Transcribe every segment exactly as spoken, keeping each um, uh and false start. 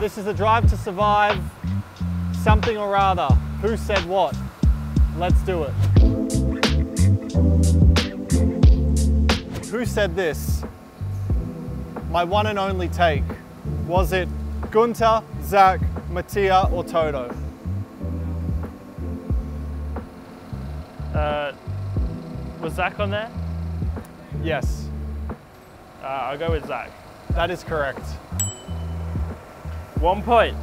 This is a drive to survive something or other. Who said what? Let's do it. Who said this? My one and only take. Was it Gunter, Zach, Mattia or Toto? Uh, was Zach on there? Yes. Uh, I'll go with Zach. That is correct. One point.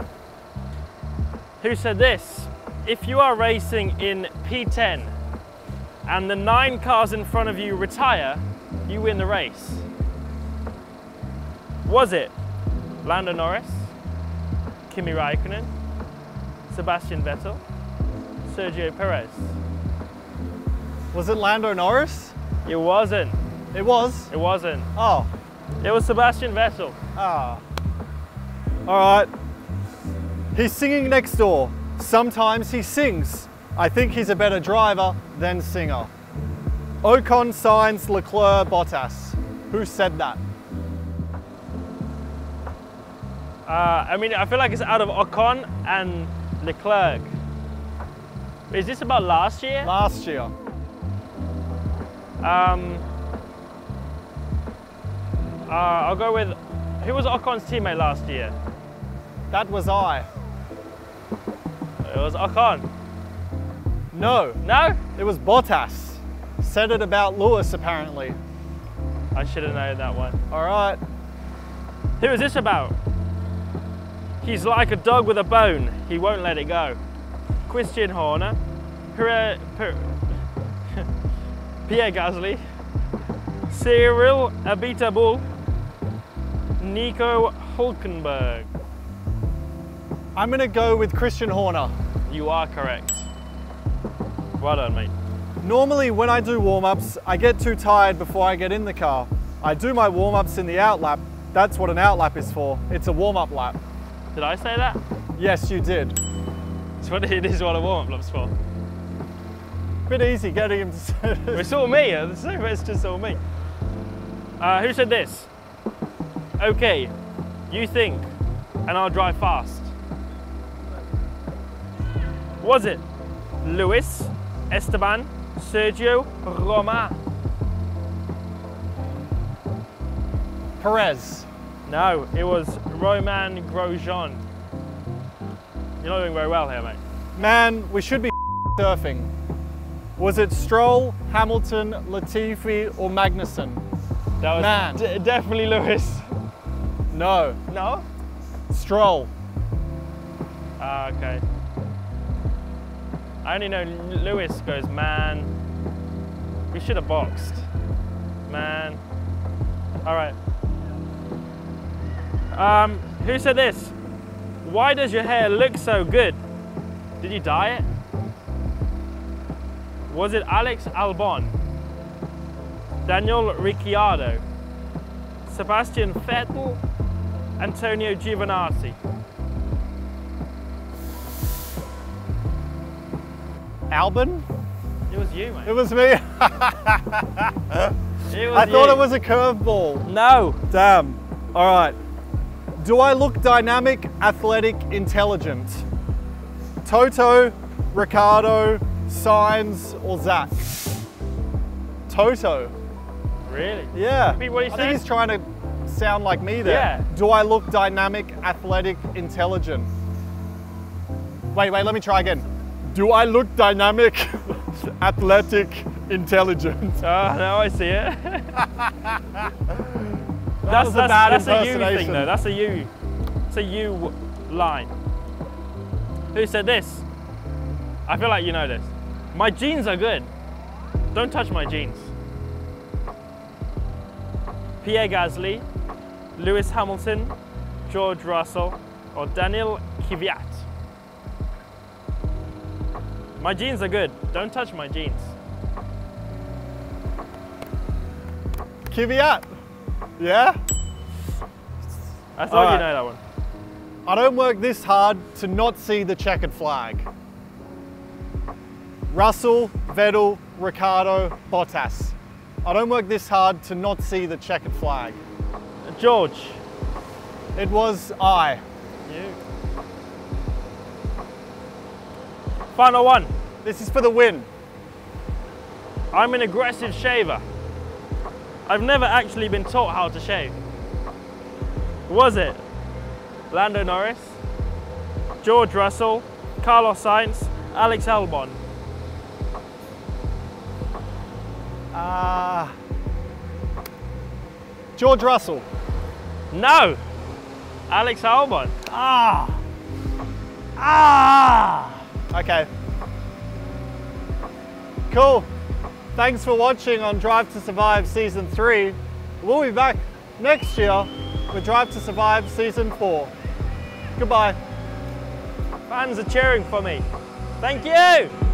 Who said this? If you are racing in P ten and the nine cars in front of you retire, you win the race. Was it Lando Norris, Kimi Räikkönen, Sebastian Vettel, Sergio Perez? Was it Lando Norris? It wasn't. It was? It wasn't. Oh. It was Sebastian Vettel. Ah. All right. He's singing next door. Sometimes he sings. I think he's a better driver than singer. Ocon, Sainz, Leclerc, Bottas. Who said that? Uh, I mean, I feel like it's out of Ocon and Leclerc. Is this about last year? Last year. Um, uh, I'll go with, who was Ocon's teammate last year? That was I. It was Ocon. No. No? It was Bottas. Said it about Lewis, apparently. I should have known that one. All right. Who is this about? He's like a dog with a bone. He won't let it go. Christian Horner. Pierre, Pierre Gasly. Cyril Abiteboul. Nico Hulkenberg. I'm gonna go with Christian Horner. You are correct. Well done, mate. Normally when I do warm-ups, I get too tired before I get in the car. I do my warm-ups in the out lap. That's what an out lap is for. It's a warm-up lap. Did I say that? Yes, you did. It's what it is what a warm-up lap's for. Bit easy getting him to say this. It's all me, it's just all me. Uh, who said this? Okay, you think, and I'll drive fast. Was it Lewis, Esteban, Sergio, Roma? Perez. No, it was Roman Grosjean. You're not doing very well here, mate. Man, we should be surfing. Was it Stroll, Hamilton, Latifi or Magnussen? That was Man. D definitely Lewis. No. No? Stroll. Ah, uh, okay. I only know Lewis goes, man, we should have boxed. Man. All right. Um, who said this? Why does your hair look so good? Did you dye it? Was it Alex Albon? Daniel Ricciardo? Sebastian Vettel? Antonio Giovinazzi? Albon? It was you, mate. It was me. it was I you. thought it was a curveball. No. Damn. All right. Do I look dynamic, athletic, intelligent? Toto, Ricardo, Sainz, or Zach? Toto. Really? Yeah. What are you I saying? think he's trying to sound like me there. Yeah. Do I look dynamic, athletic, intelligent? Wait, wait, let me try again. Do I look dynamic, athletic, intelligent? Oh, now I see it. that that's, that's, a, bad that's a you thing though, that's a you. It's a you line. Who said this? I feel like you know this. My jeans are good. Don't touch my jeans. Pierre Gasly, Lewis Hamilton, George Russell, or Daniel Kvyat. My jeans are good. Don't touch my jeans. Kvyat. Yeah? I thought right. you know that one. I don't work this hard to not see the checkered flag. Russell, Vettel, Ricardo, Bottas. I don't work this hard to not see the checkered flag. George. It was I. you. Final one. This is for the win. I'm an aggressive shaver. I've never actually been taught how to shave. Was it Lando Norris, George Russell, Carlos Sainz, Alex Albon? Ah, uh, George Russell. No, Alex Albon. Ah, ah. Okay. Cool. Thanks for watching on Drive to Survive Season three. We'll be back next year with Drive to Survive Season four. Goodbye. Fans are cheering for me. Thank you.